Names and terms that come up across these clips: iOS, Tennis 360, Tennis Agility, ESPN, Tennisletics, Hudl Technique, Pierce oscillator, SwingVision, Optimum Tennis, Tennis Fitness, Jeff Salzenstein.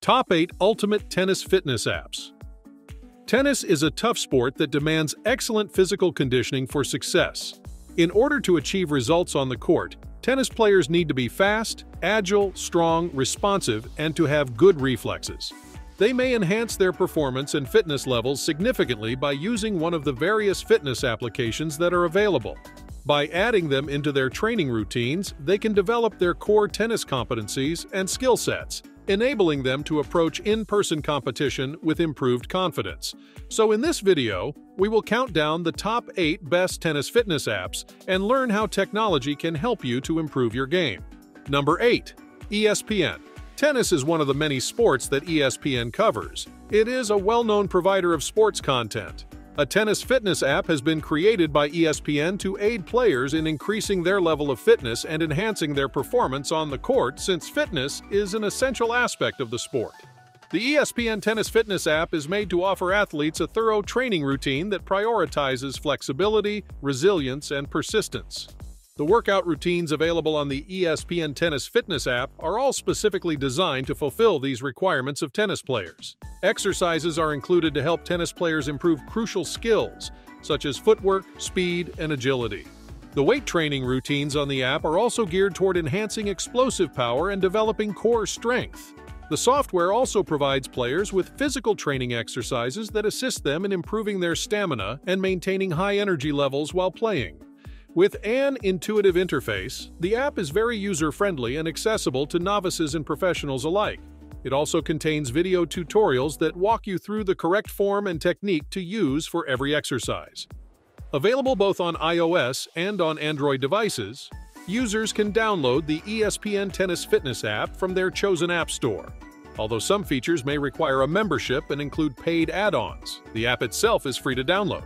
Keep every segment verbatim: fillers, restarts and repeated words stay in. Top eight Ultimate Tennis Fitness Apps. Tennis is a tough sport that demands excellent physical conditioning for success. In order to achieve results on the court, tennis players need to be fast, agile, strong, responsive, and to have good reflexes. They may enhance their performance and fitness levels significantly by using one of the various fitness applications that are available. By adding them into their training routines, they can develop their core tennis competencies and skill sets, enabling them to approach in-person competition with improved confidence. So in this video, we will count down the top eight best tennis fitness apps and learn how technology can help you to improve your game. Number eight. E S P N. Tennis is one of the many sports that E S P N covers. It is a well-known provider of sports content. A tennis fitness app has been created by E S P N to aid players in increasing their level of fitness and enhancing their performance on the court, since fitness is an essential aspect of the sport. The E S P N Tennis Fitness app is made to offer athletes a thorough training routine that prioritizes flexibility, resilience, and persistence. The workout routines available on the E S P N Tennis Fitness app are all specifically designed to fulfill these requirements of tennis players. Exercises are included to help tennis players improve crucial skills, such as footwork, speed, and agility. The weight training routines on the app are also geared toward enhancing explosive power and developing core strength. The software also provides players with physical training exercises that assist them in improving their stamina and maintaining high energy levels while playing. With an intuitive interface, the app is very user-friendly and accessible to novices and professionals alike. It also contains video tutorials that walk you through the correct form and technique to use for every exercise. Available both on i O S and on Android devices, users can download the E S P N Tennis Fitness app from their chosen app store. Although some features may require a membership and include paid add-ons, the app itself is free to download.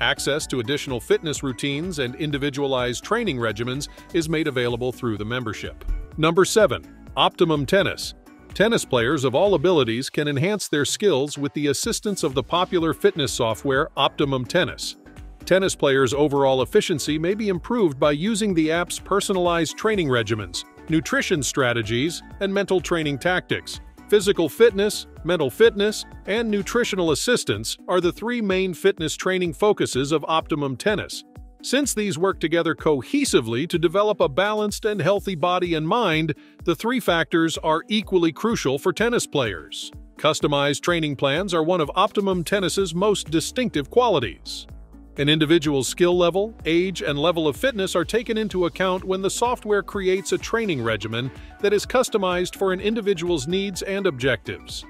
Access to additional fitness routines and individualized training regimens is made available through the membership. Number seven. Optimum Tennis. Tennis players of all abilities can enhance their skills with the assistance of the popular fitness software Optimum Tennis. Tennis players' overall efficiency may be improved by using the app's personalized training regimens, nutrition strategies, and mental training tactics. Physical fitness, mental fitness, and nutritional assistance are the three main fitness training focuses of Optimum Tennis. Since these work together cohesively to develop a balanced and healthy body and mind, the three factors are equally crucial for tennis players. Customized training plans are one of Optimum Tennis's most distinctive qualities. An individual's skill level, age, and level of fitness are taken into account when the software creates a training regimen that is customized for an individual's needs and objectives.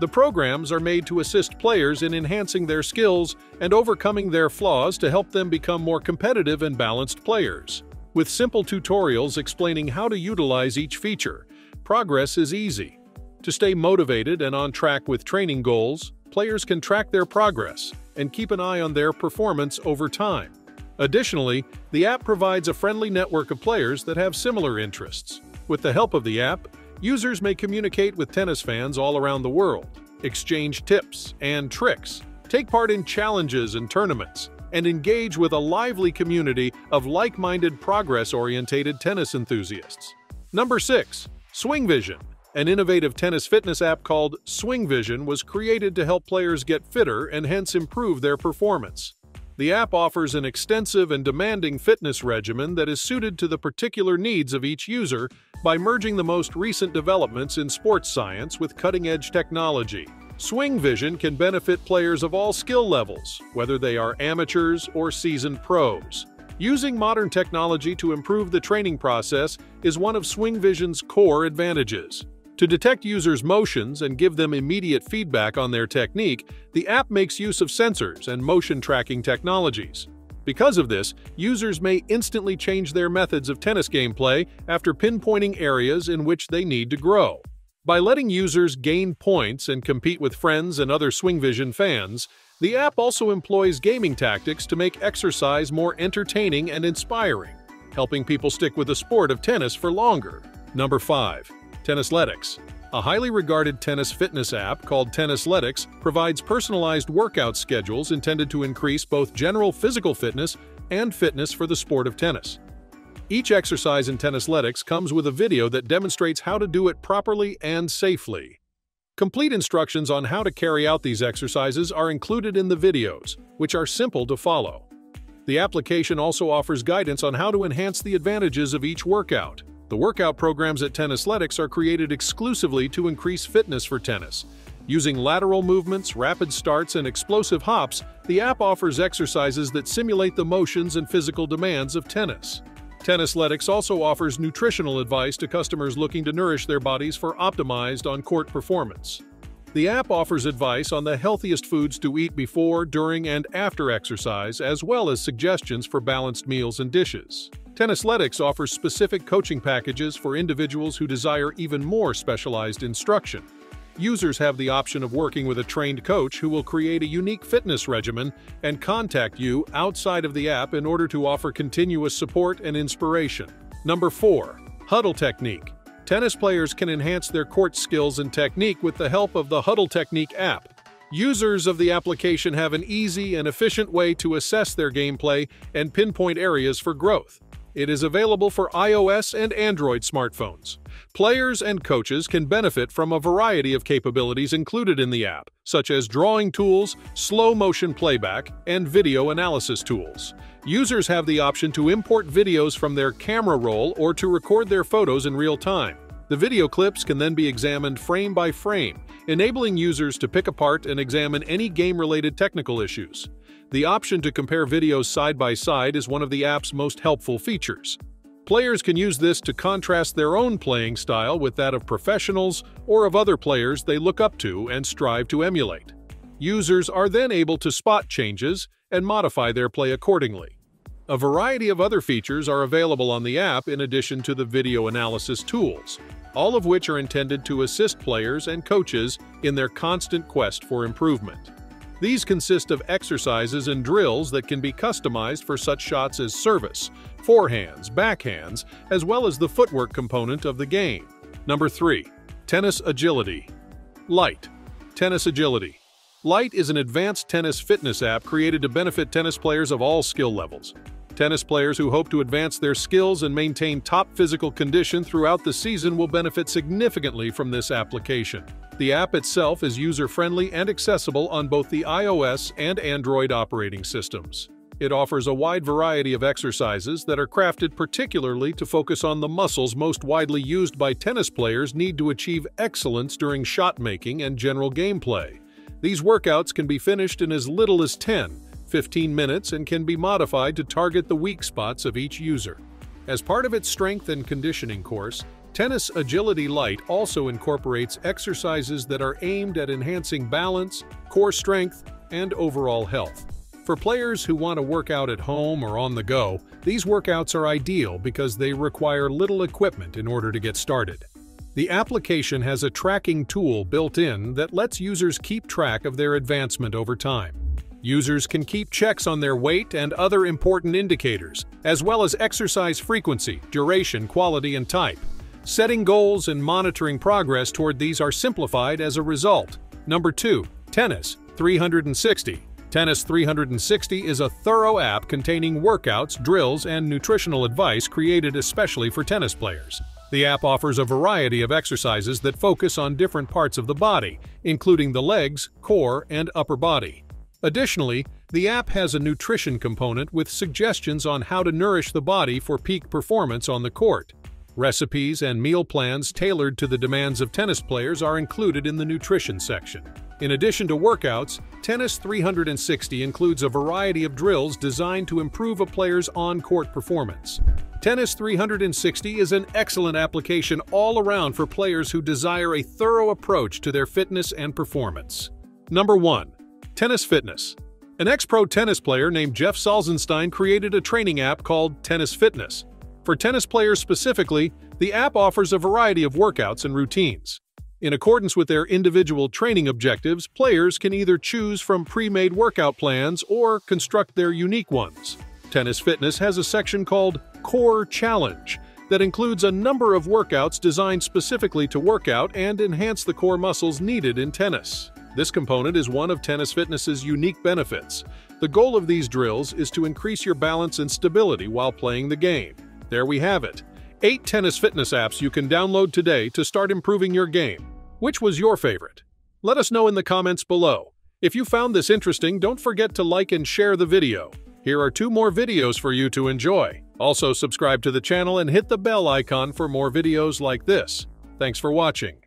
The programs are made to assist players in enhancing their skills and overcoming their flaws to help them become more competitive and balanced players. With simple tutorials explaining how to utilize each feature, progress is easy. To stay motivated and on track with training goals, players can track their progress and keep an eye on their performance over time. Additionally, the app provides a friendly network of players that have similar interests. With the help of the app, users may communicate with tennis fans all around the world, exchange tips and tricks, take part in challenges and tournaments, and engage with a lively community of like-minded, progress-oriented tennis enthusiasts. Number six. SwingVision. An innovative tennis fitness app called SwingVision was created to help players get fitter and hence improve their performance. The app offers an extensive and demanding fitness regimen that is suited to the particular needs of each user by merging the most recent developments in sports science with cutting-edge technology. SwingVision can benefit players of all skill levels, whether they are amateurs or seasoned pros. Using modern technology to improve the training process is one of SwingVision's core advantages. To detect users' motions and give them immediate feedback on their technique, the app makes use of sensors and motion tracking technologies. Because of this, users may instantly change their methods of tennis gameplay after pinpointing areas in which they need to grow. By letting users gain points and compete with friends and other SwingVision fans, the app also employs gaming tactics to make exercise more entertaining and inspiring, helping people stick with the sport of tennis for longer. Number five. Tennisletics. A highly regarded tennis fitness app called Tennisletics provides personalized workout schedules intended to increase both general physical fitness and fitness for the sport of tennis. Each exercise in Tennisletics comes with a video that demonstrates how to do it properly and safely. Complete instructions on how to carry out these exercises are included in the videos, which are simple to follow. The application also offers guidance on how to enhance the advantages of each workout. The workout programs at Tennisletics are created exclusively to increase fitness for tennis. Using lateral movements, rapid starts, and explosive hops, the app offers exercises that simulate the motions and physical demands of tennis. Tennisletics also offers nutritional advice to customers looking to nourish their bodies for optimized on-court performance. The app offers advice on the healthiest foods to eat before, during, and after exercise, as well as suggestions for balanced meals and dishes. Tennisletics offers specific coaching packages for individuals who desire even more specialized instruction. Users have the option of working with a trained coach who will create a unique fitness regimen and contact you outside of the app in order to offer continuous support and inspiration. Number four. Hudl Technique. Tennis players can enhance their court skills and technique with the help of the Hudl Technique app. Users of the application have an easy and efficient way to assess their gameplay and pinpoint areas for growth. It is available for i O S and Android smartphones. Players and coaches can benefit from a variety of capabilities included in the app, such as drawing tools, slow-motion playback, and video analysis tools. Users have the option to import videos from their camera roll or to record their photos in real time. The video clips can then be examined frame by frame, enabling users to pick apart and examine any game-related technical issues. The option to compare videos side by side is one of the app's most helpful features. Players can use this to contrast their own playing style with that of professionals or of other players they look up to and strive to emulate. Users are then able to spot changes and modify their play accordingly. A variety of other features are available on the app in addition to the video analysis tools, all of which are intended to assist players and coaches in their constant quest for improvement. These consist of exercises and drills that can be customized for such shots as service, forehands, backhands, as well as the footwork component of the game. Number three. Tennis Agility. Lite. Tennis Agility. Lite is an advanced tennis fitness app created to benefit tennis players of all skill levels. Tennis players who hope to advance their skills and maintain top physical condition throughout the season will benefit significantly from this application. The app itself is user-friendly and accessible on both the i O S and Android operating systems. It offers a wide variety of exercises that are crafted particularly to focus on the muscles most widely used by tennis players need to achieve excellence during shot-making and general gameplay. These workouts can be finished in as little as ten to fifteen minutes and can be modified to target the weak spots of each user. As part of its strength and conditioning course, Tennis Agility Lite also incorporates exercises that are aimed at enhancing balance, core strength, and overall health. For players who want to work out at home or on the go, these workouts are ideal because they require little equipment in order to get started. The application has a tracking tool built in that lets users keep track of their advancement over time. Users can keep checks on their weight and other important indicators, as well as exercise frequency, duration, quality, and type. Setting goals and monitoring progress toward these are simplified as a result. Number two. Tennis three sixty. Tennis three sixty is a thorough app containing workouts, drills, and nutritional advice created especially for tennis players. The app offers a variety of exercises that focus on different parts of the body, including the legs, core, and upper body. Additionally, the app has a nutrition component with suggestions on how to nourish the body for peak performance on the court. Recipes and meal plans tailored to the demands of tennis players are included in the nutrition section. In addition to workouts, Tennis three sixty includes a variety of drills designed to improve a player's on-court performance. Tennis three sixty is an excellent application all around for players who desire a thorough approach to their fitness and performance. Number one. Tennis Fitness. An ex-pro tennis player named Jeff Salzenstein created a training app called Tennis Fitness. For tennis players specifically, the app offers a variety of workouts and routines. In accordance with their individual training objectives, players can either choose from pre-made workout plans or construct their unique ones. Tennis Fitness has a section called Core Challenge that includes a number of workouts designed specifically to work out and enhance the core muscles needed in tennis. This component is one of Tennis Fitness's unique benefits. The goal of these drills is to increase your balance and stability while playing the game. There we have it. eight Tennis Fitness apps you can download today to start improving your game. Which was your favorite? Let us know in the comments below. If you found this interesting, don't forget to like and share the video. Here are two more videos for you to enjoy. Also, subscribe to the channel and hit the bell icon for more videos like this. Thanks for watching.